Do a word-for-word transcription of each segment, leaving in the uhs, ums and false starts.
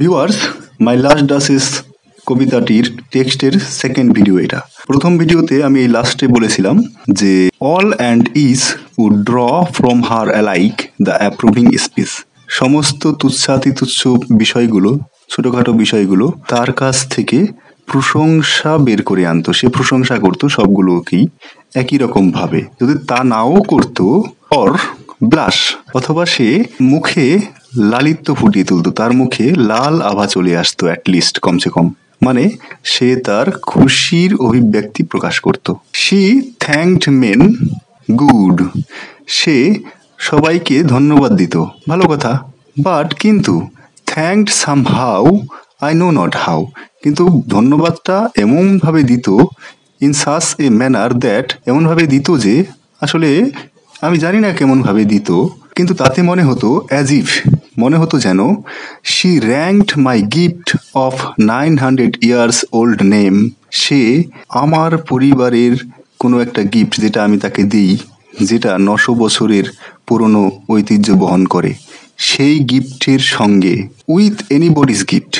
Viewers মাই last duchess কবিতাটির টেক্সটের second video এটা। প্রথম ভিডিওতে আমি এই লাস্টে বলেছিলাম যে all and is would draw from her alike the approving speech, সমস্ত তুচ্ছাতি তুচ্ছ বিষয়গুলো, ছোটোখাটো বিষয়গুলো তার কাছ থেকে প্রশংসা বের করে আনতো। সে প্রশংসা করতো সবগুলোকেই একই রকমভাবে, যদি তা নাও করতো অর ব্লাশ, অথবা সে মুখে লালিত্য ফুটিয়ে তুলতো, তার মুখে লাল আভা চলে আসতো অ্যাটলিস্ট, কমসে কম, মানে সে তার খুশির অভিব্যক্তি প্রকাশ করত। সি থ্যাঙ্কড মেন গুড, সে সবাইকে ধন্যবাদ দিত, ভালো কথা। বাট কিন্তু thanked somehow I know not how, কিন্তু ধন্যবাদটা এমনভাবে দিত, in such a manner that, এমনভাবে দিত যে আসলে আমি জানি না কেমনভাবে দিত, কিন্তু তাতে মনে হতো অ্যাজ ইফ, মনে হতো যেন she ranked my gift of nine hundred years old name, সে আমার পরিবারের কোনো একটা গিফট যেটা আমি তাকে দিই, যেটা নশো বছরের পুরনো ঐতিহ্য বহন করে, সেই গিফটের সঙ্গে, উইথ এনিবডিজ গিফট,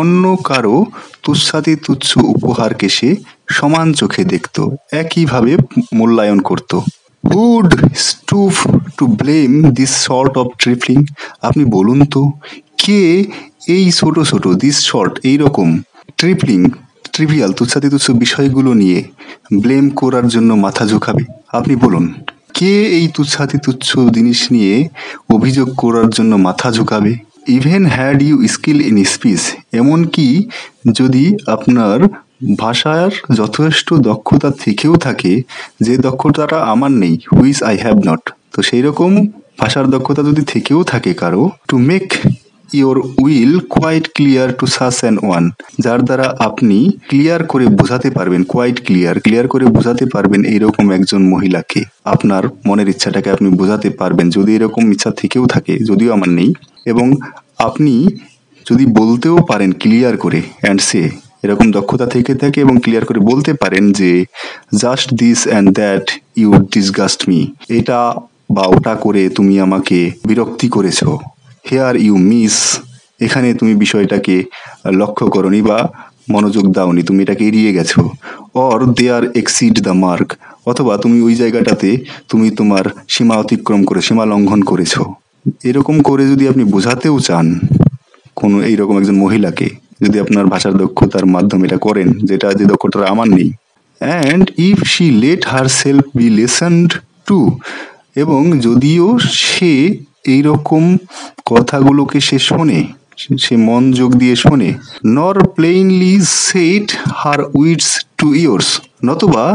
অন্য কারো তুচ্ছাতি তুচ্ছ উপহারকে সে সমান চোখে দেখত, একইভাবে মূল্যায়ন করত। Would stoop to blame this sort of trifling, আপনি বলুন তো কে এই ছোট ছোট, this sort, এইরকম trifling, ট্রিভিয়াল, তুচ্ছাতি তুচ্ছ বিষয়গুলো নিয়ে ব্লেম করার জন্য মাথা ঝুঁকাবে? আপনি বলুন কে এই তুচ্ছাতি তুচ্ছ জিনিস নিয়ে অভিযোগ করার জন্য মাথা ঝুঁকাবে? Even had you skill in speech, এমনকি যদি আপনার ভাষার যথেষ্ট দক্ষতা থেকেও থাকে, যে দক্ষতাটা আমার নেই, হুইচ আই হ্যাভ নট, তো সেই রকম ভাষার দক্ষতা যদি থেকেও থাকে কারো, to make your will quite clear to such an one, যার দ্বারা আপনি ক্লিয়ার করে বোঝাতে পারবেন, কোয়াইট ক্লিয়ার, ক্লিয়ার করে বোঝাতে পারবেন এইরকম একজন মহিলাকে, আপনার মনের ইচ্ছাটাকে আপনি বোঝাতে পারবেন, যদি এরকম ইচ্ছা থেকেও থাকে, যদিও আমার নেই, এবং আপনি যদি বলতেও পারেন ক্লিয়ার করে, অ্যান্ড সে, এরকম দক্ষতা থেকে থাকে এবং ক্লিয়ার করে বলতে পারেন যে just this and that you disgust me, এটা বা ওটা করে তুমি আমাকে বিরক্তি করেছ, হেয়ার ইউ মিস, এখানে তুমি বিষয়টাকে লক্ষ্য করনি বা মনোযোগ দাওনি, তুমি এটাকে এড়িয়ে গেছো, or there exceed the mark, অথবা তুমি ওই জায়গাটাতে তুমি তোমার সীমা অতিক্রম করে, সীমা লঙ্ঘন করেছ, এরকম করে যদি আপনি বোঝাতেও চান কোনো এইরকম একজন মহিলাকে, যদি আপনার ভাষার দক্ষতার মাধ্যমে এটা করেন, যেটা যে দক্ষতাটা আমার নেই, and if she let herself be listened to, এবং যদিও সে এইরকম কথাগুলোকে সে শোনে, সে মন যোগ দিয়ে শোনে, nor plainly set her wits to yours, নতুবা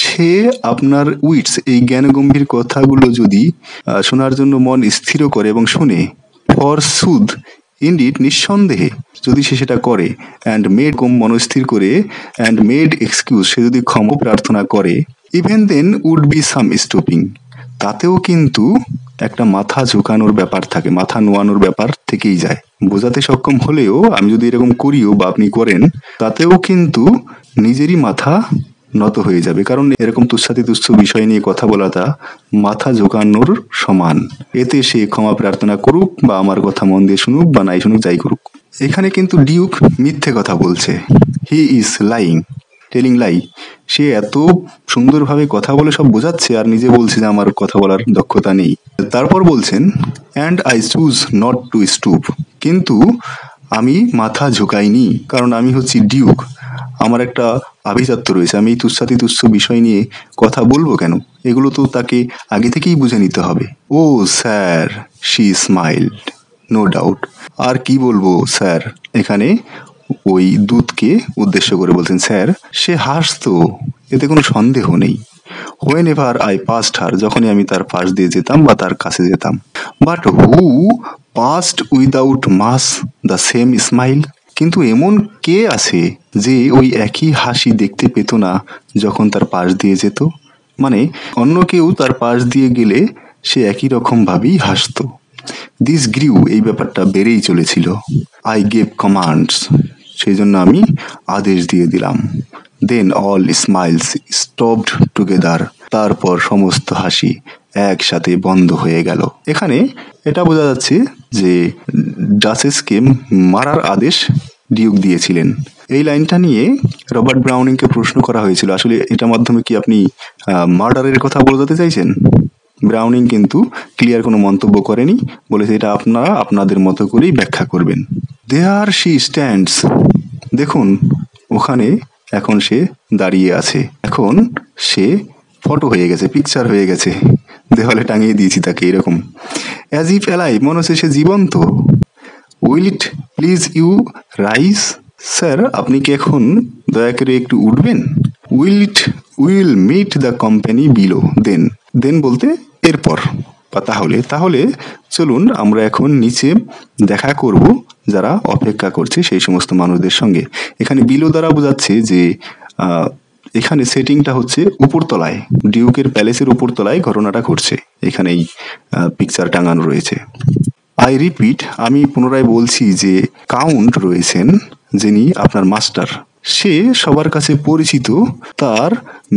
সে আপনার উইটস, এই জ্ঞানগম্ভীর কথাগুলো যদি শোনার জন্য মন স্থির করে এবং শোনে, ফর সুদ, ইন্ডিড, নিঃসন্দেহে যদি সে সেটা করে, অ্যান্ড মেড, কম মনস্থির করে, অ্যান্ড মেড এক্সকিউজ, সে যদি ক্ষমা প্রার্থনা করে, even then would be some stooping, তাতেও কিন্তু একটা মাথা ঝুঁকানোর ব্যাপার থাকে, মাথা নোয়ানোর ব্যাপার থেকেই যায়। বোঝাতে সক্ষম হলেও আমি যদি এরকম করিও বা আপনি করেন, তাতেও কিন্তু নিজেরই মাথা নত হয়ে যাবে, কারণ এরকম তুচ্ছাতি তুচ্ছ বিষয় নিয়ে কথা বলাটা মাথা ঝোঁকানোর সমান। এতে সে ক্ষমা প্রার্থনা করুক বা আমার কথা মন দিয়ে শুনুক বা নাই শুনুক, যাই করুক, এখানে কিন্তু ডিউক মিথ্যে কথা বলছে, he is lying, telling lie, সে এত সুন্দরভাবে কথা বলে সব বোঝাচ্ছে আর নিজে বলছে যে আমার কথা বলার দক্ষতা নেই। তারপর বলছেন and I choose not to stoop, কিন্তু আমি মাথা ঝুঁকাইনি, কারণ আমি হচ্ছি ডিউক, আমার একটা আভিজাত্য রয়েছে, আমি এই তুচ্ছাতি তুচ্ছ বিষয় নিয়ে কথা বলবো কেন, এগুলো তো তাকে আগে থেকেই বুঝে নিতে হবে। Oh sir, she smiled, no doubt, আর কি বলবো স্যার, এখানে ওই দূতকে উদ্দেশ্য করে বলছেন স্যার, সে হাসতো, এতে কোনো সন্দেহ নেই। Whenever I passed her, যখনই আমি তার পাশ দিয়ে যেতাম বা তার কাছে যেতাম, but who passed without much the same smile, কিন্তু এমন কে আছে যে ওই একই হাসি দেখতে পেত না যখন তার পাশ দিয়ে যেত, মানে অন্য কেউ তার পাশ দিয়ে গেলে সে একই রকমভাবেই হাসত। দিস গ্রিউ, এই ব্যাপারটা বেড়েই চলেছিল, আই গেভ কমান্ডস, সেই জন্য আমি আদেশ দিয়ে দিলাম, then all smiles stopped together, তারপর সমস্ত হাসি একসাথে বন্ধ হয়ে গেল। এখানে এটা বোঝা যাচ্ছে যে ডাচেসকে মারার আদেশ ডিউক দিয়েছিলেন। এই লাইনটা নিয়ে রবার্ট ব্রাউনিংকে প্রশ্ন করা হয়েছিল, আসলে এটার মাধ্যমে কি আপনি মার্ডারের কথা বোঝাতে চাইছেন? ব্রাউনিং কিন্তু ক্লিয়ার কোনো মন্তব্য করেনি, বলেছে এটা আপনারা আপনাদের মতো করেই ব্যাখ্যা করবেন। দেয়ার শি স্ট্যান্ডস, দেখুন ওখানে এখন সে দাঁড়িয়ে আছে, এখন সে ফটো হয়ে গেছে, পিকচার হয়ে গেছে, দেওয়ালে টাঙিয়ে দিয়েছি তাকে এরকম। অ্যাজ ইফ অ্যালাইভ, মনে হচ্ছে সে জীবন্ত। Will it please you rise, sir আপনি কি এখন দয়া করে একটু উঠবেন? Will it will meet the company below, then then বলতে এরপর বা তাহলে, তাহলে চলুন আমরা এখন নিচে দেখা করব যারা অপেক্ষা করছে সেই সমস্ত মানুষদের সঙ্গে। এখানে বিলো দ্বারা বোঝাচ্ছে যে এখানে সেটিংটা হচ্ছে উপরতলায়, ডিউকের প্যালেসের উপরতলায় ঘটনাটা ঘটছে, এখানে এই পিকচার টাঙানো রয়েছে। আই রিপিট, আমি পুনরায় বলছি যে কাউন্ট রয়েছেন যিনি আপনার মাস্টার, সে সবার কাছে পরিচিত তার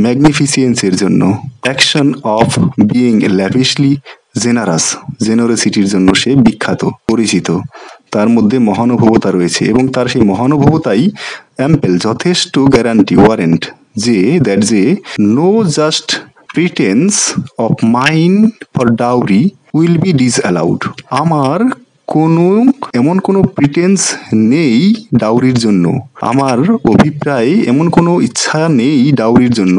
ম্যাগনিফিসিয়েন্সের জন্য। Action of being lavishly generous, জেনারসিটির জন্য সে বিখ্যাত, পরিচিত, তার মধ্যে মহানুভবতা রয়েছে এবং তার সেই মহানুভবতাই অ্যাম্পেল, যথেষ্ট গ্যারান্টি, ওয়ারেন্ট যে দ্যাট যে no just pretence of mine for dowry will be disallowed, আমার কোনো এমন কোনো প্রিটেন্স নেই ডাউরির জন্য, আমার অভিপ্রায় এমন কোনো ইচ্ছা নেই ডাউরির জন্য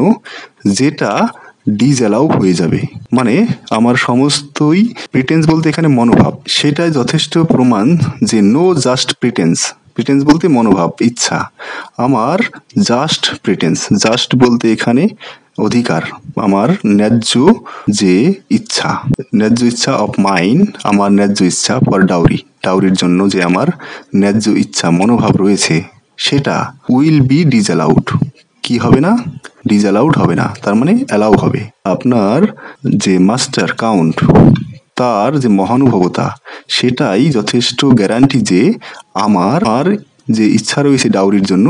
যেটা ডিসঅ্যালাউ হয়ে যাবে। মানে আমার সমস্তই প্রিটেন্স বলতে এখানে মনোভাব, সেটাই যথেষ্ট প্রমাণ যে নো জাস্ট প্রিটেন্স, প্রিটেন্স বলতে মনোভাব, ইচ্ছা, আমার জাস্ট প্রিটেন্স, জাস্ট বলতে এখানে অধিকার, আমার ন্যায্য যে ইচ্ছা, ন্যায্য ইচ্ছা অফ মাইন, আমার ন্যায্য ইচ্ছা ফর ডাউরি, ডাউরির জন্য যে আমার ন্যায্য ইচ্ছা মনোভাব রয়েছে সেটা উইল বি ডিসঅ্যালাউড, কি হবে না, ডিসঅ্যালাউড হবে না, তার মানে অ্যালাউ হবে। আপনার যে মাস্টার কাউন্ট, তার যে মহানুভবতা সেটাই যথেষ্ট গ্যারান্টি যে আমার আর যে ইচ্ছা রয়েছে ডাউরির জন্য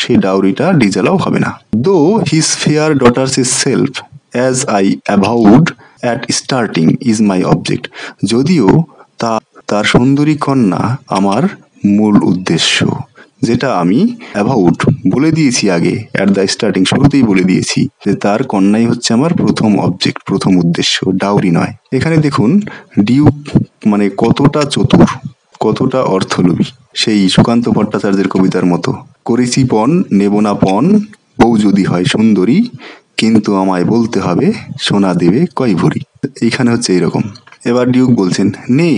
সেই ডাউরিটা ডিসঅ্যালাউ হবে না। Though his fair daughters is self as I avowed at starting is my object, যদিও তা তার সুন্দরী কন্যা আমার মূল উদ্দেশ্য, যেটা আমি অ্যাভাউড বলে দিয়েছি আগে, অ্যাট দ্য স্টার্টিং শুরুতেই বলে দিয়েছি যে তার কন্যাই হচ্ছে আমার প্রথম অবজেক্ট, প্রথম উদ্দেশ্য, ডাউরি নয়। এখানে দেখুন ডিউক মানে কতটা চতুর, কতটা অর্থলোভী, সেই সুকান্ত ভট্টাচার্যের কবিতার মতো, করেছি পণ নেব না পণ, বউ যদি হয় সুন্দরী কিন্তু আমায় বলতে হবে সোনা দেবে কয় ভরি, এইখানে হচ্ছে এইরকম। এবার ডিউক বলছেন নে,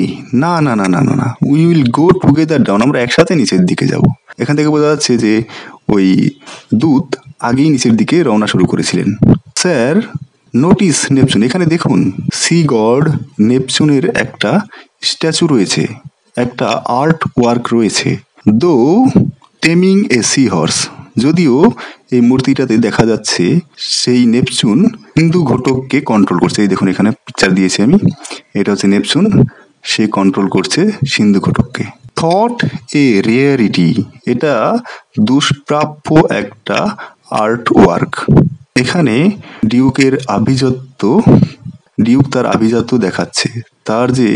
না না না না না, we will go together down, আমরা একসাথে নিচের দিকে যাব। এখান থেকে বোঝা যাচ্ছে যে ওই দূত আগেই নিচের দিকে রওনা শুরু করেছিলেন। স্যার নোটিস নেপচুন, এখানে দেখুন সি গড নেপচুনের একটা স্ট্যাচু রয়েছে, একটা আর্ট ওয়ার্ক রয়েছে। দো টেমিং এ সি হর্স, যদিও এই মূর্তিটাতে দেখা যাচ্ছে সেই নেপচুন হিন্দু ঘটককে কন্ট্রোল করছে, এই দেখুন এখানে পিকচার দিয়েছি আমি, এটা হচ্ছে নেপচুন, সে কন্ট্রোল করছে সিন্ধু ঘটককে। থট এ রেয়ারিটি, এটা দুষ্প্রাপ্য একটা আর্ট ওয়ার্ক, এখানে ডিউকের আভিজাত্য, ডিউক তার আভিজাত্য দেখাচ্ছে, তার যে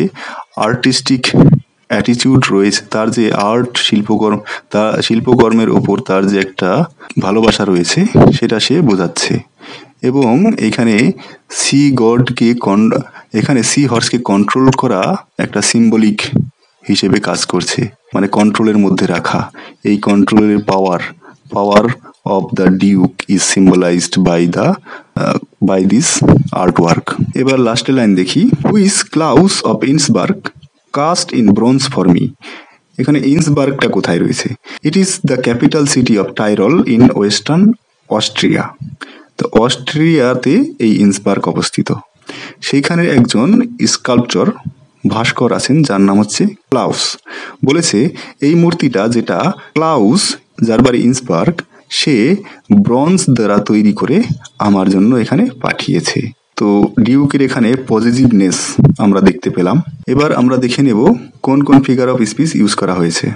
আর্টিস্টিক অ্যাটিটিউড রয়েছে, তার যে আর্ট শিল্পকর্ম, তার শিল্পকর্মের ওপর তার যে একটা ভালোবাসা রয়েছে সেটা সে বোঝাচ্ছে। এবং এখানে সি গডকে কন এখানে সি হর্সকে কন্ট্রোল করা একটা সিম্বলিক হিসেবে কাজ করছে, মানে কন্ট্রোলের মধ্যে রাখা, এই কন্ট্রোলের power, power of the duke is symbolised by the by this art work. এবার লাস্টের লাইন দেখি, which Claus of Innsbruck cast in bronze for me, এখানে ইন্সবার্গটা কোথায় রয়েছে? It is the capital city of Tyrol in western Austria, তো অস্ট্রিয়াতে এই ইন্সবার্গ অবস্থিত, সেইখানে একজন স্কাল্পচার ভাস্কর আছেন যার নাম হচ্ছে ক্লাউস। বলেছে এই মূর্তিটা যেটা ক্লাউস, যার বাড়ি ইন্সবার্গ, সে ব্রোঞ্জ দ্বারা তৈরি করে আমার জন্য এখানে পাঠিয়েছে। তো ডিউকের এখানে পজিটিভনেস আমরা দেখতে পেলাম। এবার আমরা দেখে নেব কোন কোন ফিগার অফ স্পিচ ইউজ করা হয়েছে।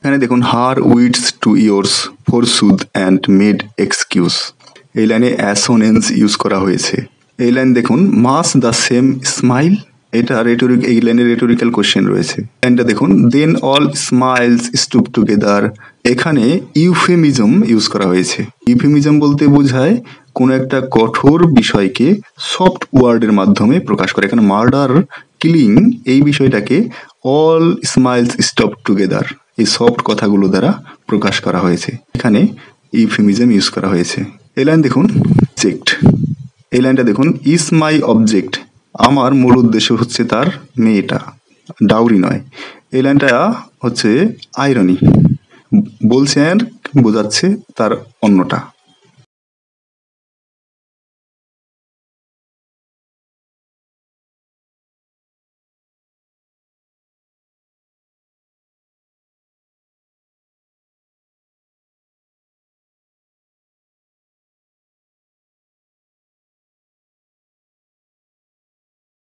এখানে দেখুন her wits to years for সুদ অ্যান্ড মেড এক্সকিউজ, এই লাইনে অ্যাসোনেন্স ইউজ করা হয়েছে। এই লাইন দেখুন, মাস দ্য সেম স্মাইল, এটা রেটোরিক, এই লাইনে রেটোরিক্যাল কোশ্চেন রয়েছে। লাইনটা দেখুন, then all smiles stopped together, এখানে ইউফেমিজম ইউজ করা হয়েছে। ইউফেমিজম বলতে বোঝায় কোনো একটা কঠোর বিষয়কে সফট ওয়ার্ডের মাধ্যমে প্রকাশ করে। এখানে মার্ডার, কিলিং, এই বিষয়টাকে অল স্মাইলস স্টপ টুগেদার, এই সফট কথাগুলো দ্বারা প্রকাশ করা হয়েছে। এখানে ইউফেমিজম ইউজ করা হয়েছে। এই লাইন দেখুন, চেকড, এই লাইনটা দেখুন, ইজ মাই অবজেক্ট, আমার মূল উদ্দেশ্য হচ্ছে তার মেয়েটা, ডাউরি নয়। এই লাইনটা হচ্ছে আইরনি, বলছে আর বোঝাচ্ছে তার অন্যটা।